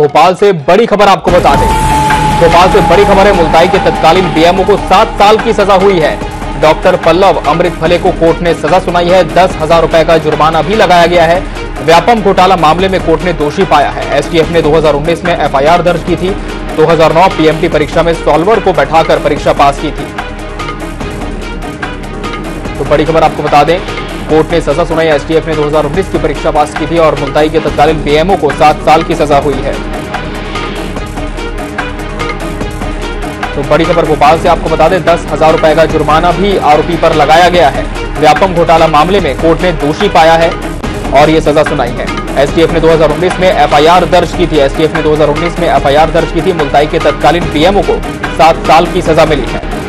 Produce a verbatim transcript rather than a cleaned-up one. भोपाल से बड़ी खबर आपको बता दें, भोपाल से बड़ी खबर है। मुल्ताई के तत्कालीन बीएमओ को सात साल की सजा हुई है। डॉक्टर पल्लव अमृत फले को कोर्ट ने सजा सुनाई है। दस हजार रुपए का जुर्माना भी लगाया गया है। व्यापम घोटाला मामले में कोर्ट ने दोषी पाया है। एसटीएफ ने दो हजार उन्नीस में एफआईआर दर्ज की थी। दो हजार नौ पीएमटी परीक्षा में सॉल्वर को बैठाकर परीक्षा पास की थी। तो बड़ी खबर आपको बता दें, कोर्ट ने सजा सुनाई। एसटीएफ ने दो हजार उन्नीस की परीक्षा पास की थी और मुल्ताई के तत्कालीन बीएमओ को सात साल की सजा हुई है। तो बड़ी खबर भोपाल से आपको बता दें, दस हजार रुपए का जुर्माना भी आरोपी पर लगाया गया है। व्यापम घोटाला मामले में कोर्ट ने दोषी पाया है और ये सजा सुनाई है। एसटीएफ ने दो हजार उन्नीस में एफआईआर दर्ज की थी। एसटीएफ ने दो हजार उन्नीस में एफआईआर दर्ज की थी। मुल्ताई के तत्कालीन पीएमओ को सात साल की सजा मिली है।